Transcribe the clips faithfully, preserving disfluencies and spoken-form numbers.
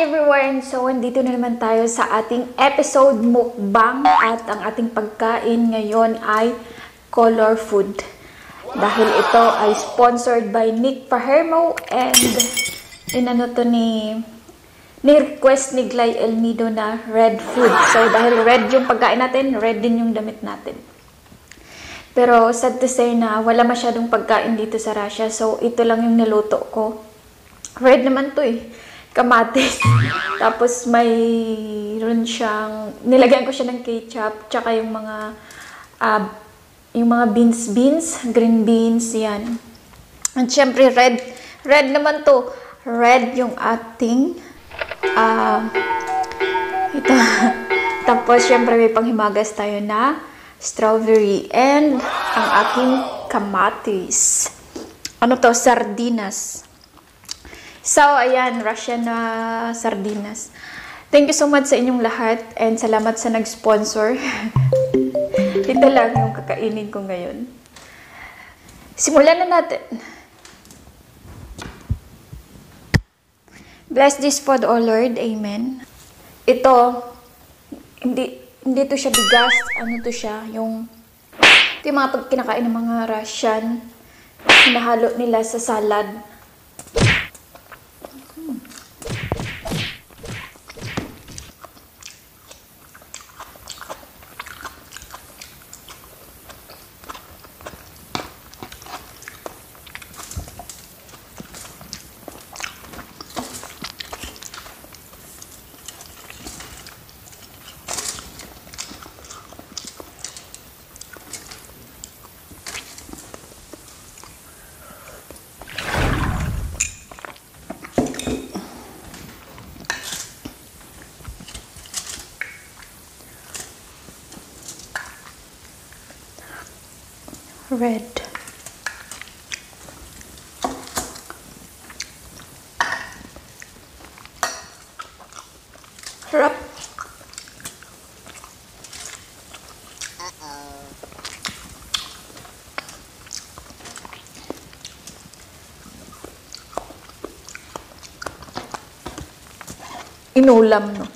Hi everyone! So, andito na naman tayo sa ating episode mukbang at ang ating pagkain ngayon ay color food. Dahil ito ay sponsored by Nick Fajermo and inano to ni, ni request ni Clay El Nido na red food. So, dahil red yung pagkain natin, red din yung damit natin. Pero sad to say na wala masyadong pagkain dito sa Russia. So, ito lang yung niluto ko. Red naman to eh. Kamatis. Tapos mayroon siyang nilagyan ko siya ng ketchup, tsaka yung mga uh, yung mga beans beans, green beans 'yan. At syempre red, red naman 'to. Red yung ating uh, ito. Tapos syempre may panghimagas tayo na strawberry and ang aking kamatis. Ano 'to? Sardinas. So, ayan, Russian na uh, sardinas. Thank you so much sa inyong lahat and salamat sa nag-sponsor. Ito lang yung kakainin ko ngayon. Simulan na natin. Bless this food, O Lord. Amen. Ito, hindi, hindi to siya bigas. Ano to siya? Yung, ito yung mga pagkinakain ng mga Russian. Nahalo nila sa salad. Red. Harap. Inulam, no?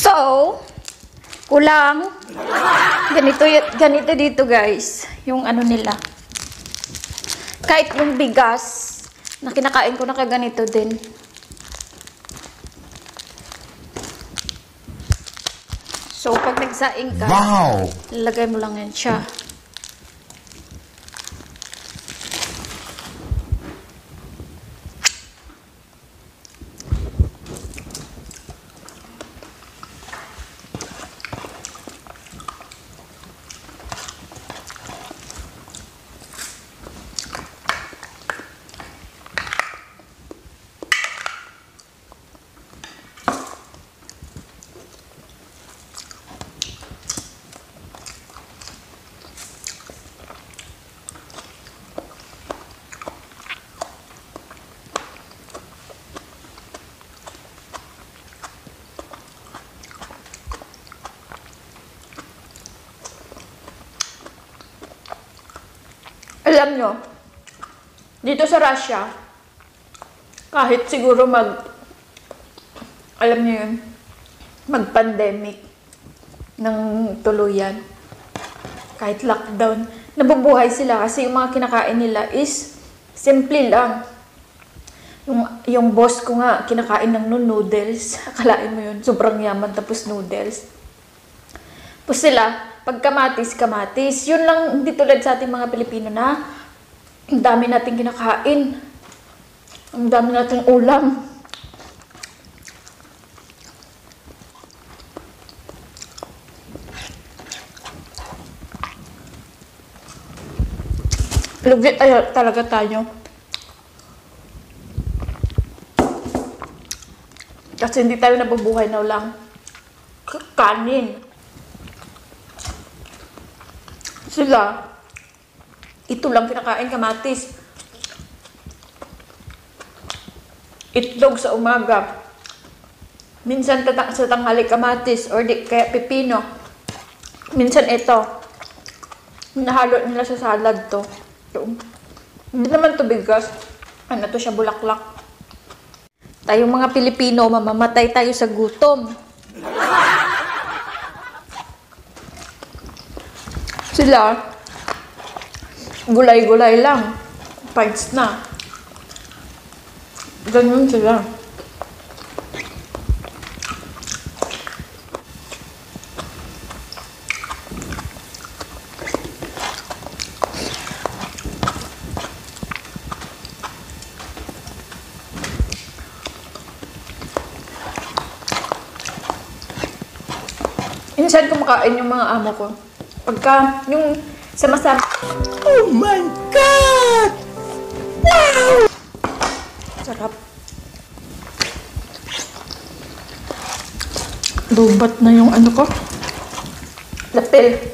So, kulang. Ganito, ganito dito guys, yung ano nila. Kahit yung bigas, na kinakain ko na kaganito din. So, pag nagsaing ka, wow, lagay mo lang yan siya. Alam nyo, dito sa Russia, kahit siguro mag, alam nyo yun, mag-pandemic ng tuluyan, kahit lockdown, nabubuhay sila kasi yung mga kinakain nila is simple lang. Yung, yung boss ko nga, kinakain ng noodles, akalain mo yun, sobrang yaman tapos noodles. Tapos sila, pag kamatis, kamatis. Yun lang, hindi tulad sa ating mga Pilipino na ang dami nating kinakain. Ang dami nating ulam. Lugit ay talaga tayo. Kasi hindi tayo nabubuhay na lang kanin. Sila, ito lang pinakain, kamatis. Itlog sa umaga. Minsan tatang sa tanghali kamatis or di kaya pepino. Minsan ito. Nahalo nila sa salad to. Ito. Hindi naman to bigas. Ano to siya, bulaklak. Tayong mga Pilipino, mamamatay tayo sa gutom. Sila, gulay-gulay lang. Pints na. Ganun sila. Minsan kumakain yung mga amo ko. Pagka yung sama-sama. Oh my God! Wow! Sarap. Lubat na yung ano ko. Lapel.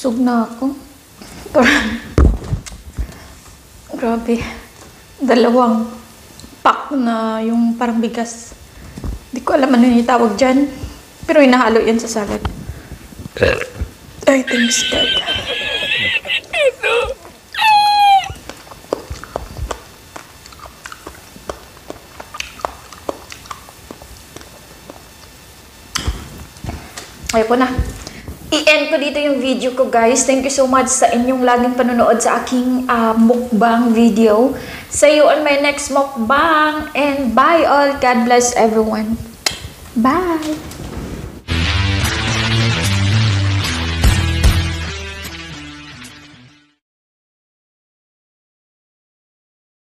Busog na ako. Parang, grabe. Dalawang pack na yung parang bigas. Hindi ko alam ano yung itawag dyan. Pero hinahalo yan sa salad. I think it's dead. Ayoko na. I-end ko dito yung video ko, guys. Thank you so much sa inyong laging panonood sa aking uh, mukbang video. See you on my next mukbang. And bye all. God bless everyone. Bye!